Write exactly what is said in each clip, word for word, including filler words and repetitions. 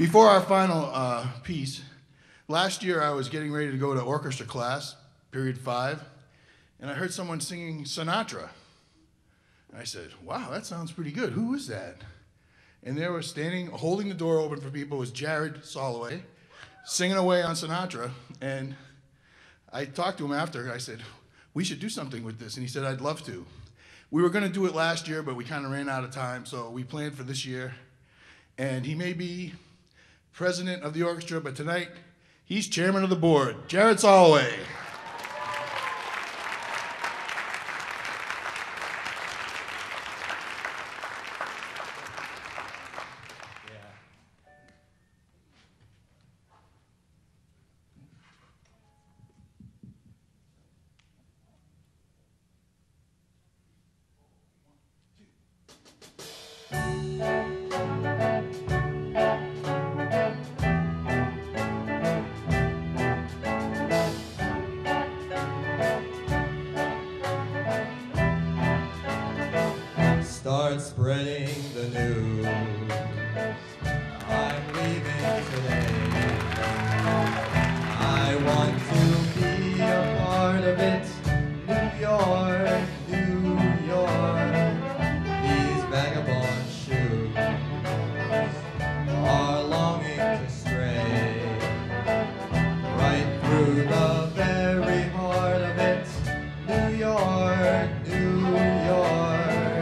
Before our final uh, piece, last year I was getting ready to go to orchestra class, period five, and I heard someone singing Sinatra. I said, wow, that sounds pretty good. Who is that? And there was standing, holding the door open for people, was Jarrod Solloway, singing away on Sinatra. And I talked to him after, and I said, we should do something with this. And he said, I'd love to. We were going to do it last year, but we kind of ran out of time, so we planned for this year. And he may be president of the orchestra, but tonight, he's chairman of the board, Jarrod Solloway. Start spreading the news. I'm leaving today. I want to be a part of it. New York, New York. These vagabond shoes are longing to stray right through the very heart of it. New York, New York.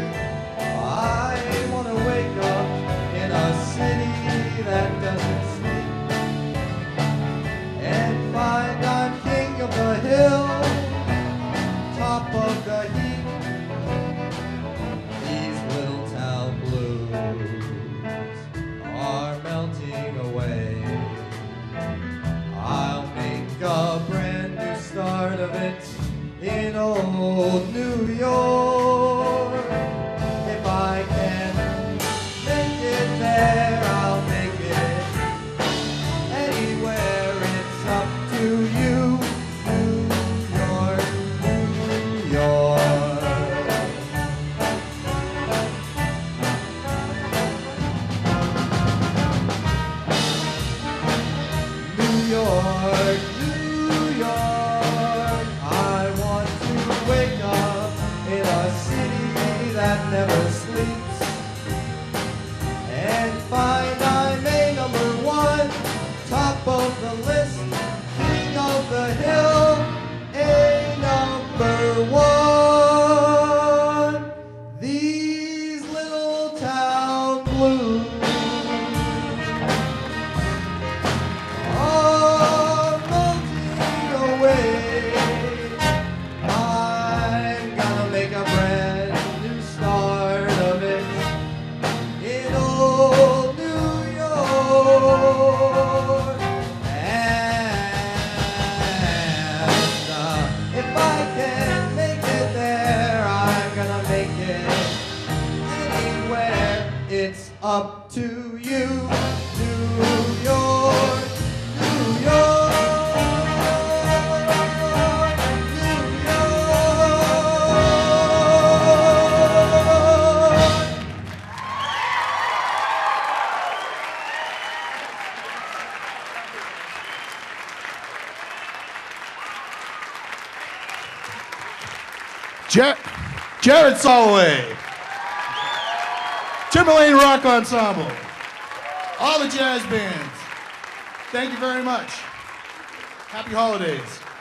That doesn't sleep, and find I'm king of the hill, top of the heap. These little town blues are melting away. I'll make a brand new start of it in old New York. If I can make it there, I'll make up to you, New York, New York, New York. Jar Jarrod Solloway. Timberlane Rock Ensemble, all the jazz bands. Thank you very much. Happy holidays.